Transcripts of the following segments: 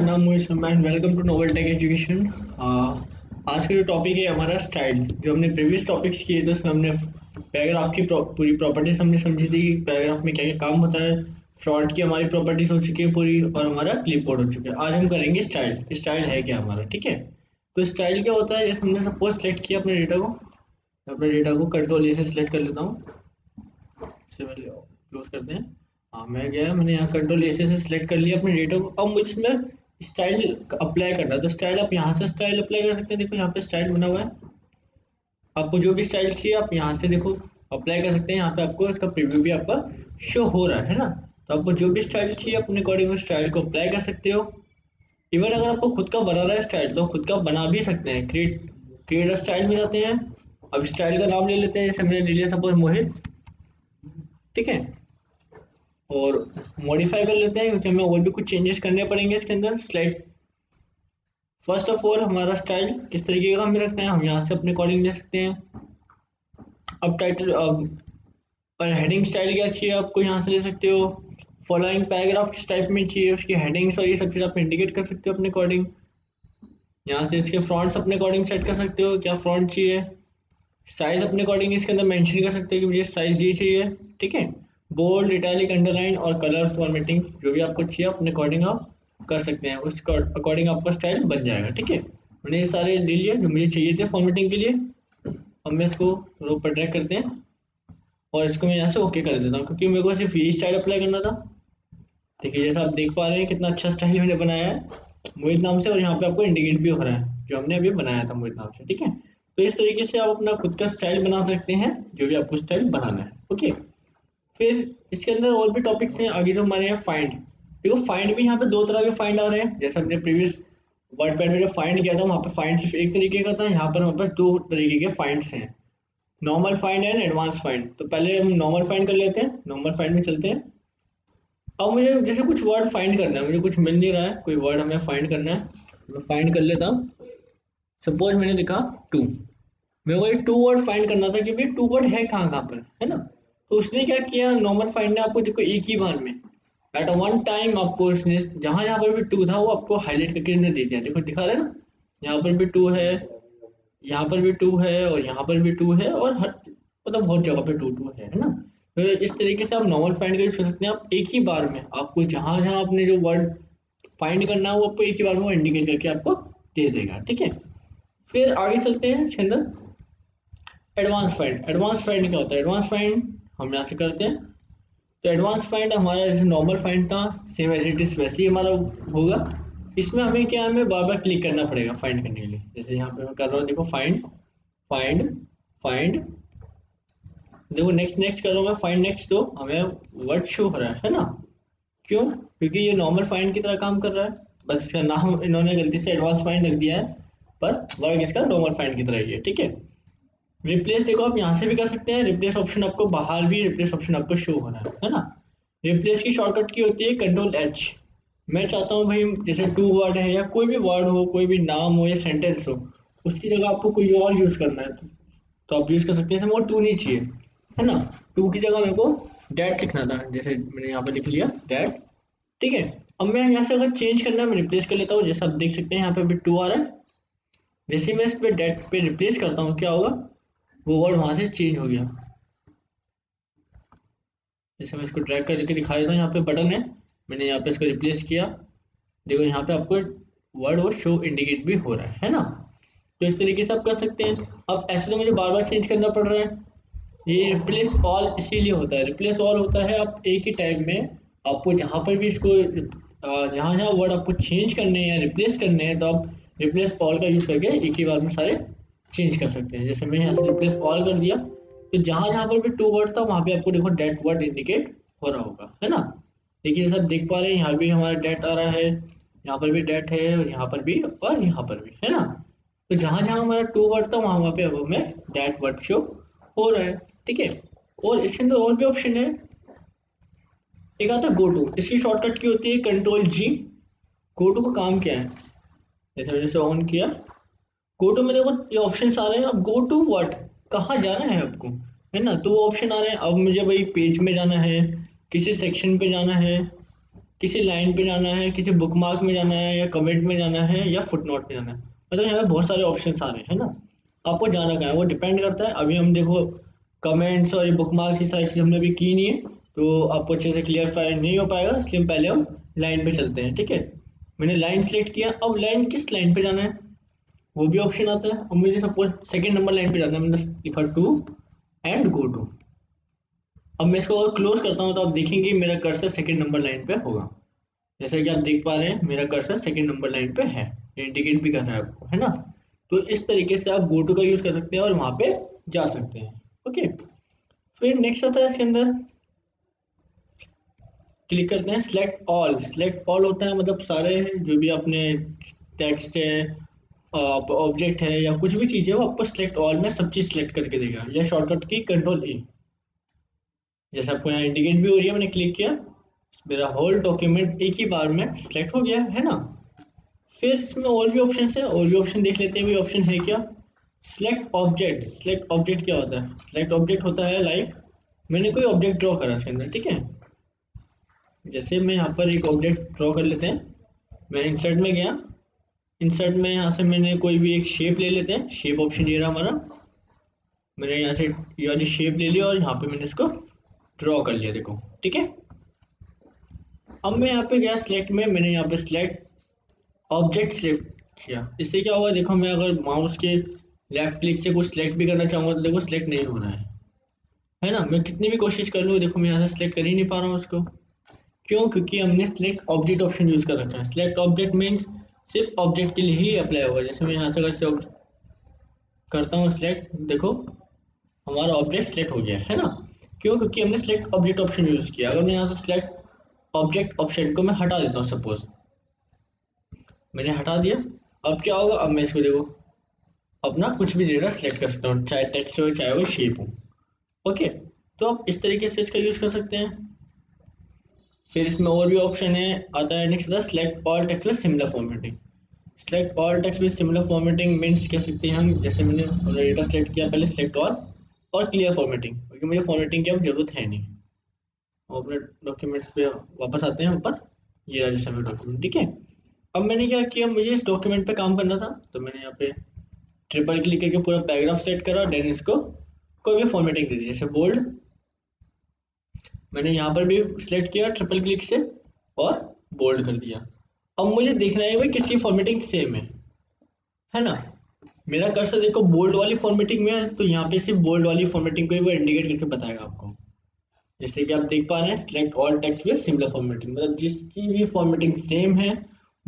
अपना welcome to NovelTech Education। आज का जो टॉपिक है हमारा स्टाइल, जो हमने प्रीवियस टॉपिक्स किए थे उसमें हमने पैराग्राफ की पूरी प्रॉपर्टीज हमने समझी थी कि पैराग्राफ में क्या क्या काम होता है। फ्रॉड की हमारी प्रॉपर्टीज हो चुकी है पूरी और हमारा क्लिपबोर्ड हो चुका है। आज हम करेंगे स्टाइल। स्टाइल है क्या हमारा, ठीक है। तो स्टाइल क्या होता है, जैसे हमने सपोज सेलेक्ट किया अपने डेटा को, अपने डेटा को कंट्रोल ए से सिलेक्ट कर लेता हूँ, क्लोज करते हैं। हाँ, मैं गया, मैंने यहाँ कंट्रोल ए से सिलेक्ट कर लिया अपने डेटा को। अब मुझे इसमें स्टाइल अप्लाई करना है, तो स्टाइल आप यहाँ से स्टाइल अप्लाई कर सकते हैं। देखो यहाँ पे स्टाइल बना हुआ है, आपको जो भी स्टाइल चाहिए आप यहाँ से देखो अप्लाई कर सकते हैं। यहाँ पे आपको इसका प्रीव्यू भी आपका शो हो रहा है ना। तो आपको जो भी स्टाइल चाहिए आप अपने अकॉर्डिंग स्टाइल को अप्लाई कर सकते हो। इवन अगर आपको खुद का बना रहा है स्टाइल तो खुद का बना भी सकते हैं। क्रिएट स्टाइल में जाते हैं, अब स्टाइल का नाम ले लेते हैं, जैसे मैंने ले लिया सपोज मोहित, ठीक है, और मॉडिफाई कर लेते हैं क्योंकि हमें और भी कुछ चेंजेस करने पड़ेंगे इसके अंदर। स्लाइड फर्स्ट ऑफ ऑल हमारा स्टाइल किस तरीके का हमें रखना है, हम यहाँ से अपने अकॉर्डिंग ले सकते हैं। अब टाइटल, अब पर हेडिंग स्टाइल क्या चाहिए आपको यहाँ से ले सकते हो। फॉलोइंग पैराग्राफ किस टाइप में चाहिए, उसकी हेडिंग्स और ये सब चीज़ आप इंडिकेट कर सकते हो अपने अकॉर्डिंग। यहाँ से इसके फ्रॉन्ट्स अपने अकॉर्डिंग सेट कर सकते हो, क्या फ्रॉन्ट चाहिए। साइज अपने अकॉर्डिंग इसके अंदर मैंशन कर सकते हो कि मुझे साइज ये चाहिए, ठीक है। बोल्ड, इटैलिक, अंडरलाइन और कलर फॉर्मेटिंग जो भी आपको चाहिए अपने अकॉर्डिंग आप कर सकते हैं। उसके अकॉर्डिंग आपका स्टाइल बन जाएगा, ठीक है। मैंने ये सारे ले लिए जो मुझे चाहिए थे फॉर्मेटिंग के लिए। अब मैं इसको रो पर ड्रैग करते हैं और इसको मैं यहाँ से ओके कर देता हूँ क्योंकि मेरे को सिर्फ यही स्टाइल अप्लाई करना था। देखिए जैसा आप देख पा रहे हैं कितना अच्छा स्टाइल मैंने बनाया है मोहित नाम से, और यहाँ पे आपको इंडिकेट भी हो रहा है जो हमने अभी बनाया था मोहित नाम से, ठीक है। तो इस तरीके से आप अपना खुद का स्टाइल बना सकते हैं जो भी आपको स्टाइल बनाना है, ओके। फिर इसके अंदर और भी टॉपिक्स हैं आगे जो हमारे यहाँ फाइंड। देखो फाइंड भी यहाँ पे दो तरह के फाइंड आ रहे हैं। जैसे हमने प्रीवियस वर्डपैड में जो फाइंड किया था वहाँ पे फाइंड सिर्फ एक तरीके का था, यहाँ पर हमारे पास दो तरीके के फाइंड्स हैं, normal find and advance find. तो पहले हम नॉर्मल फाइंड कर लेते हैं, नॉर्मल फाइंड में चलते हैं। अब मुझे जैसे कुछ वर्ड फाइंड करना है, मुझे कुछ मिल नहीं रहा है, कोई वर्ड हमें फाइंड करना है, मैं फाइंड कर लेता हूँ। सपोज मैंने लिखा टू, मेरे को ये टू वर्ड फाइंड करना था कि भाई टू वर्ड है कहाँ कहाँ पर, है ना। तो उसने क्या किया, नॉर्मल फाइंड ने आपको देखो एक ही बार में एट वन टाइम आपको उसने जहाँ जहाँ पर भी टू था वो आपको हाईलाइट करके इन्होंने दे दिया। देखो दिखा रहे ना, यहाँ पर भी टू है, यहाँ पर भी टू है और यहाँ पर भी टू है और हर मतलब बहुत जगह पे टू टू है ना। तो इस तरीके से आप नॉर्मल फाइंड कर सकते हैं। आप एक ही बार में आपको जहाँ जहाँ आपने जो वर्ड फाइंड करना है वो आपको एक ही बार में इंडिकेट करके आपको दे देगा, ठीक है। फिर आगे चलते हैं इसके अंदर एडवांस फाइंड। एडवांस फाइंड क्या होता है, एडवांस फाइंड हम यहाँ से करते हैं। तो एडवांस फाइंड हमारा जैसे नॉर्मल फाइंड था सेम एज इट इज वैसे ही हमारा होगा। इसमें हमें क्या, हमें बार बार क्लिक करना पड़ेगा फाइंड करने के लिए। जैसे यहाँ पे मैं कर रहा हूँ, देखो फाइंड फाइंड फाइंड, देखो नेक्स्ट नेक्स्ट कर रहा हूँ मैं, फाइंड नेक्स्ट, तो हमें वर्ड शो हो रहा है ना। क्यों, क्योंकि ये नॉर्मल फाइंड की तरह काम कर रहा है, बस इसका नाम इन्होंने गलती से एडवांस फाइंड रख दिया है, पर वर्क इसका नॉर्मल फाइंड की तरह ही है, ठीक है। रिप्लेस देखो आप यहाँ से भी कर सकते हैं, रिप्लेस ऑप्शन आपको बाहर भी रिप्लेस ऑप्शन आपको शो होना है ना। रिप्लेस की शॉर्टकट की होती है कंट्रोल एच। मैं चाहता हूँ भाई जैसे टू वर्ड है या कोई भी वर्ड हो, कोई भी नाम हो या सेंटेंस हो, उसकी जगह आपको कोई और यूज करना है तो आप यूज कर सकते हैं। जैसे मुझे टू नहीं चाहिए है ना, टू की जगह मेरे को डैट लिखना था, जैसे मैंने यहाँ पर लिख लिया डैट, ठीक है। अब मैं यहाँ से अगर चेंज करना है मैं रिप्लेस कर लेता हूँ। जैसे आप देख सकते हैं यहाँ पे अभी टू आ रहा है, जैसे मैं इस पर डैट पे रिप्लेस करता हूँ क्या होगा, वो वर्ड वहां से चेंज हो गया। जैसे मैं इसको ड्रैग करके दिखा देता हूँ, यहाँ पे बटन है, मैंने यहाँ पे इसको रिप्लेस किया, देखो यहाँ पे आपको वर्ड वो शो इंडिकेट भी हो रहा है ना। तो इस तरीके से आप कर सकते हैं। अब ऐसे तो मुझे बार बार चेंज करना पड़ रहा है, ये रिप्लेस ऑल इसीलिए होता है। रिप्लेस ऑल होता है आप एक ही टाइम में आपको जहाँ पर भी इसको जहाँ जहाँ वर्ड आपको चेंज करने या रिप्लेस करने हैं तो आप रिप्लेस ऑल का यूज करके एक ही बार में सारे चेंज कर सकते हैं। जैसे मैं यहाँ से रिप्लेस ऑल कर दिया तो जहाँ जहाँ पर भी टू वर्ड था वहाँ पे आपको देखो डेट वर्ड इंडिकेट हो रहा होगा, है ना। देखिए जैसे आप देख पा रहे हैं यहाँ भी हमारा डेट आ रहा है, यहाँ पर भी डेट है और यहाँ पर भी और यहाँ पर भी, है ना। तो जहाँ जहाँ हमारा टू वर्ड था वहाँ पे अब हमें डेट वर्ड शो हो रहा है, ठीक है। और इसके अंदर और भी ऑप्शन है, एक आता है गो टू, इसकी शॉर्टकट की होती है कंट्रोल जी। गो टू का काम क्या है, जैसे जैसे ऑन किया गो टू में देखो ये ऑप्शन आ रहे हैं। अब गो टू व्हाट, कहाँ जाना है आपको, है ना, तो वो ऑप्शन आ रहे हैं। अब मुझे भाई पेज में जाना है, किसी सेक्शन पे जाना है, किसी लाइन पे जाना है, किसी बुकमार्क में जाना है या कमेंट में जाना है या फुटनोट में जाना है, मतलब यहाँ पे बहुत सारे ऑप्शन आ रहे हैं ना। आपको जाना क्या है वो डिपेंड करता है। अभी हम देखो कमेंट्स और बुकमार्क की सारी चीज़ हमने अभी की नहीं है तो आपको अच्छे से क्लियरफाई नहीं हो पाएगा, इसलिए पहले हम लाइन पे चलते हैं। ठीक है, मैंने लाइन सेलेक्ट किया। अब लाइन किस लाइन पे जाना है वो भी ऑप्शन आता है। और मुझे सपोज सेकंड नंबर लाइन पे जाना है, मैंने लिखा टू एंड गो टू। अब मैं इसको और क्लोज करता हूँ तो आप देखेंगे मेरा कर्सर सेकंड नंबर लाइन पे होगा। जैसे कि आप देख पा रहे हैं मेरा कर्सर सेकंड नंबर लाइन पे है, इंडिकेट भी कर रहा है आपको, है ना। तो इस तरीके से आप गो टू का यूज कर सकते हैं और वहाँ पे जा सकते हैं। ओके, फिर नेक्स्ट आता है इसके अंदर क्लिक करते हैं सिलेक्ट ऑल। सिलेक्ट ऑल होता है मतलब सारे जो भी अपने टेक्स्ट है, ऑब्जेक्ट है या कुछ भी चीज़ है वो आपको सिलेक्ट ऑल में सब चीज़ सिलेक्ट करके देगा। या शॉर्टकट की कंट्रोल ई, जैसे आपको यहाँ इंडिकेट भी हो रही है, मैंने क्लिक किया, मेरा होल डॉक्यूमेंट एक ही बार में सिलेक्ट हो गया, है ना। फिर इसमें और भी ऑप्शन है, और भी ऑप्शन देख लेते हैं भी ऑप्शन है क्या। सिलेक्ट ऑब्जेक्ट, सिलेक्ट ऑब्जेक्ट क्या होता है, सिलेक्ट ऑब्जेक्ट होता है लाइक मैंने कोई ऑब्जेक्ट ड्रॉ करा इसके अंदर। ठीक है, जैसे मैं यहाँ पर एक ऑब्जेक्ट ड्रॉ कर लेते हैं, मैं इंसर्ट में गया, इंसर्ट में यहाँ से मैंने कोई भी एक शेप ले लेते हैं, शेप ऑप्शन ये रहा हमारा, मैंने यहाँ से ये वाली शेप ले ली और यहाँ पे मैंने इसको ड्रॉ कर लिया, देखो। ठीक है, अब मैं यहाँ पे गया सिलेक्ट में, मैंने यहाँ पे सिलेक्ट ऑब्जेक्ट सिलेक्ट किया। इससे क्या होगा देखो, मैं अगर माउस के लेफ्ट क्लिक से कुछ सिलेक्ट भी करना चाहूँगा तो देखो सिलेक्ट नहीं हो रहा है ना। मैं कितनी भी कोशिश कर लूँ देखो मैं यहाँ से सिलेक्ट कर ही नहीं पा रहा हूँ उसको, क्यों, क्योंकि हमने सिलेक्ट ऑब्जेक्ट ऑप्शन यूज कर रखा है। सिलेक्ट ऑब्जेक्ट मीन्स सिर्फ ऑब्जेक्ट के लिए ही अप्लाई होगा। जैसे मैं यहाँ से अगर करता हूँ सिलेक्ट, देखो हमारा ऑब्जेक्ट सिलेक्ट हो गया, है ना। क्यों, क्योंकि हमने सिलेक्ट ऑब्जेक्ट ऑप्शन यूज किया। अगर मैं यहाँ से सिलेक्ट ऑब्जेक्ट ऑप्शन को मैं हटा देता हूँ, सपोज मैंने हटा दिया, अब क्या होगा, अब मैं इसको देखो अपना कुछ भी डेटा सिलेक्ट कर सकता हूँ, चाहे टेक्स्ट हो चाहे वो शेप हो। ओके, तो आप इस तरीके से इसका यूज कर सकते हैं। फिर इसमें और भी ऑप्शन है आता है। नेक्स्ट आता select all text with similar formatting. Select all text with similar formatting means कह सकते हैं हम, जैसे मैंने डेटा सेलेक्ट किया पहले सिलेक्ट ऑल और क्लियर फॉर्मेटिंग, क्योंकि मुझे फॉर्मेटिंग की अब जरूरत है नहीं। और अपने डॉक्यूमेंट्स पे वापस आते हैं, ऊपर ये रहा जैसे डॉक्यूमेंट। ठीक है, अब मैंने क्या किया, मुझे इस डॉक्यूमेंट पर काम करना था तो मैंने यहाँ पे ट्रिपल क्लिक करके पूरा पैराग्राफ सेट करा, देन इसको कोई भी फॉर्मेटिंग दे दी, जैसे बोल्ड, मैंने यहाँ पर भी सिलेक्ट किया ट्रिपल क्लिक से और बोल्ड कर दिया। अब मुझे देखना है भाई किसकी फॉर्मेटिंग सेम है ना। मेरा कर्सर देखो बोल्ड वाली फॉर्मेटिंग में है तो यहाँ पे सिर्फ बोल्ड वाली फॉर्मेटिंग को ही वो इंडिकेट करके बताएगा आपको। जैसे कि आप देख पा रहे हैं select all text with similar formatting, मतलब जिसकी भी फॉर्मेटिंग सेम है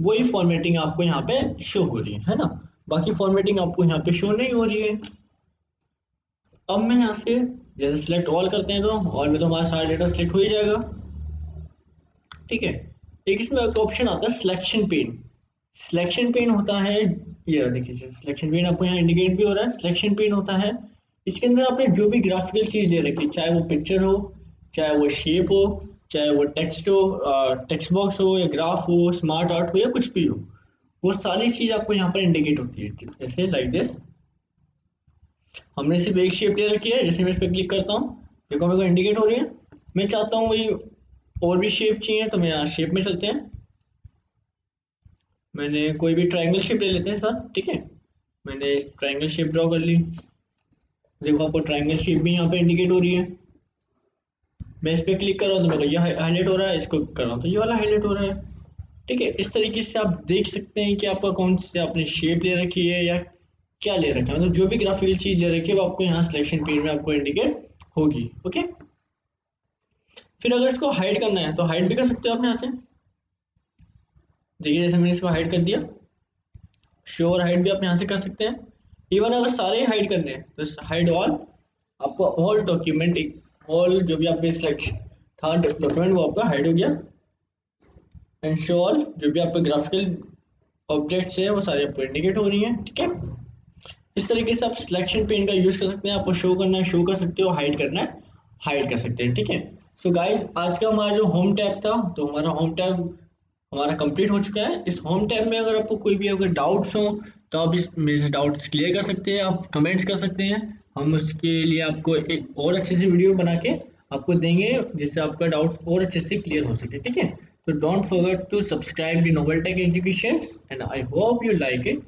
वही फॉर्मेटिंग आपको यहाँ पे शो हो रही है ना, बाकी फॉर्मेटिंग आपको यहाँ पे शो नहीं हो रही है। अब मैं यहाँ से जैसे सिलेक्ट ऑल करते हैं तो ऑल में तो हमारा सारा डेटा सिलेक्ट हो ही जाएगा। ठीक है, एक इसमें एक ऑप्शन आता है सिलेक्शन पेन। सिलेक्शन पेन होता है, ये देखिए सिलेक्शन पेन आपको यहाँ इंडिकेट भी हो रहा है, सिलेक्शन पेन होता है। इसके अंदर आपने जो भी ग्राफिकल चीज ले रखी, चाहे वो पिक्चर हो, चाहे वो शेप हो, चाहे वो टेक्स्ट हो, टेक्स्ट बॉक्स हो या ग्राफ हो, स्मार्ट आर्ट हो या कुछ भी हो, वो सारी चीज आपको यहाँ पर इंडिकेट होती है। जैसे लाइक दिस, हमने सिर्फ एक शेप ले रखी है, जैसे मैं इस पर क्लिक करता हूँ देखो मेरे को इंडिकेट हो रही है। मैं चाहता हूँ वही और भी शेप चाहिए तो मैं यहाँ शेप में चलते हैं, मैंने कोई भी ट्रायंगल शेप ले लेते हैं इस बार। ठीक है, मैंने ट्रायंगल शेप ड्रॉ कर ली, देखो आपको ट्रायंगल शेप भी यहाँ पे इंडिकेट हो रही है। मैं इस पर क्लिक कर रहा हूँ तो मेरे को यह हाईलाइट हो रहा है, इसको कर रहा हूँ तो ये वाला हाईलाइट हो रहा है। ठीक है, इस तरीके से आप देख सकते हैं कि आपका कौन से आपने शेप ले रखी है या क्या ले रखा है, मतलब जो भी ग्राफिकल चीज ले रखी है वो आपको यहाँ सिलेक्शन पेज में आपको इंडिकेट होगी। ओके, फिर अगर इसको हाइड करना है तो हाइड भी कर सकते हो आप यहाँ से। देखिए जैसे मैंने इसको हाइड कर दिया, शो और हाइड भी आप यहाँ से कर सकते हैं। इवन अगर सारे हाइड करने हैं तो हाइड ऑल, आपको ऑल डॉक्यूमेंट, ऑल जो भी आपके सिलेक्शन था डॉक्यूमेंट वो आपका हाइड हो गया। एंड शो ऑल, जो भी आपके ग्राफिकल ऑब्जेक्ट्स है वो सारे आपको इंडिकेट हो रही हैं। ठीक है, इस तरीके से आप सिलेक्शन पेन का यूज कर सकते हैं। आपको शो करना है शो कर सकते हो, हाइड करना है हाइड कर सकते हैं। ठीक है, सो गाइज आज का हमारा जो होम टैब था तो हमारा होम टैब हमारा कंप्लीट हो चुका है। इस होम टैब में अगर आपको कोई भी अगर डाउट्स हो तो आप इस मेरे डाउट्स क्लियर कर सकते हैं, आप कमेंट्स कर सकते हैं, हम उसके लिए आपको एक और अच्छे से वीडियो बना के आपको देंगे जिससे आपका डाउट्स और अच्छे से क्लियर हो सके। ठीक है, So don't forget to subscribe to NovelTech Education, and I hope you like it.